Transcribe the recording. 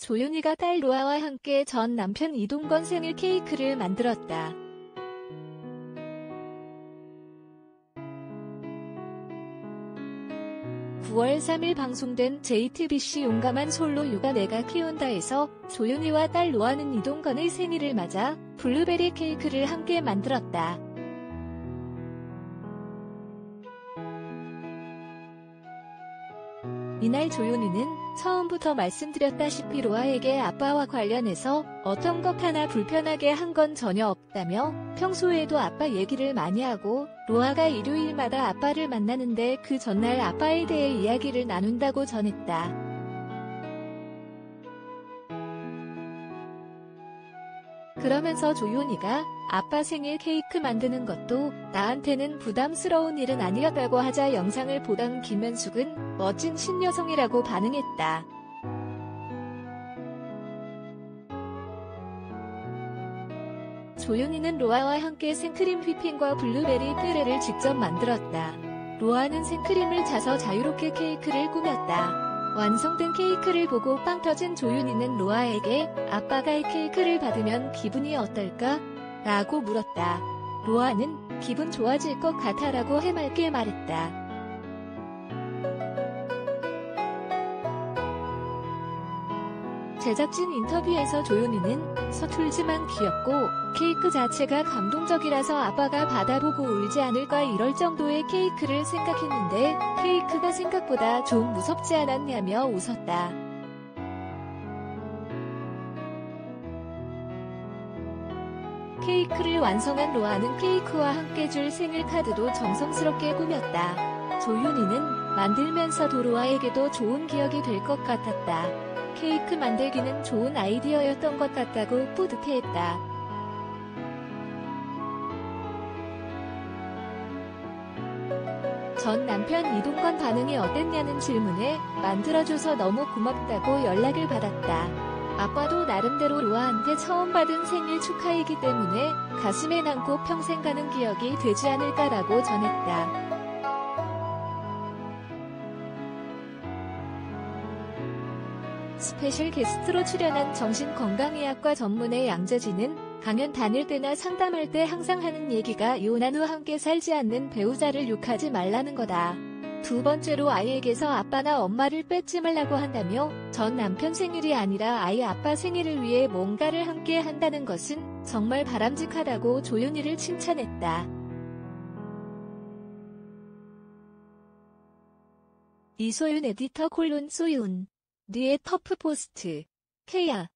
조윤희가 딸 로아와 함께 전 남편 이동건 생일 케이크를 만들었다. (9월 3일) 방송된 JTBC 용감한 솔로 육아 내가 키운다에서 조윤희와 딸 로아는 이동건의 생일을 맞아 블루베리 케이크를 함께 만들었다. 이날 조윤희는 처음부터 말씀드렸다시피 로아에게 아빠와 관련해서 어떤 것 하나 불편하게 한 건 전혀 없다며 평소에도 아빠 얘기를 많이 하고 로아가 일요일마다 아빠를 만나는데 그 전날 아빠에 대해 이야기를 나눈다고 전했다. 그러면서 조윤희가 아빠 생일 케이크 만드는 것도 나한테는 부담스러운 일은 아니었다고 하자 영상을 보던 김현숙은 멋진 신여성이라고 반응했다. 조윤희는 로아와 함께 생크림 휘핑과 블루베리 퓨레를 직접 만들었다. 로아는 생크림을 짜서 자유롭게 케이크를 꾸몄다. 완성된 케이크를 보고 빵 터진 조윤희는 로아에게 아빠가 이 케이크를 받으면 기분이 어떨까? 라고 물었다. 로아는 기분 좋아질 것 같아 라고 해맑게 말했다. 제작진 인터뷰에서 조윤희는 서툴지만 귀엽고 케이크 자체가 감동적이라서 아빠가 받아보고 울지 않을까 이럴 정도의 케이크를 생각했는데 케이크가 생각보다 좀 무섭지 않았냐며 웃었다. 케이크를 완성한 로아는 케이크와 함께 줄 생일 카드도 정성스럽게 꾸몄다. 조윤희는 만들면서도 로아에게도 좋은 기억이 될 것 같았다. 케이크 만들기는 좋은 아이디어였던 것 같다고 뿌듯해했다. 전 남편 이동건 반응이 어땠냐는 질문에 만들어줘서 너무 고맙다고 연락을 받았다. 아빠도 나름대로 로아한테 처음 받은 생일 축하이기 때문에 가슴에 남고 평생 가는 기억이 되지 않을까라고 전했다. 스페셜 게스트로 출연한 정신건강의학과 전문의 양재진은 강연 다닐 때나 상담할 때 항상 하는 얘기가 이혼한 후 함께 살지 않는 배우자를 욕하지 말라는 거다. 두 번째로 아이에게서 아빠나 엄마를 뺏지 말라고 한다며 전 남편 생일이 아니라 아이 아빠 생일을 위해 뭔가를 함께 한다는 것은 정말 바람직하다고 조윤희를 칭찬했다. 이소윤 에디터 콜론 소윤 리의 터프 포스트. 케야.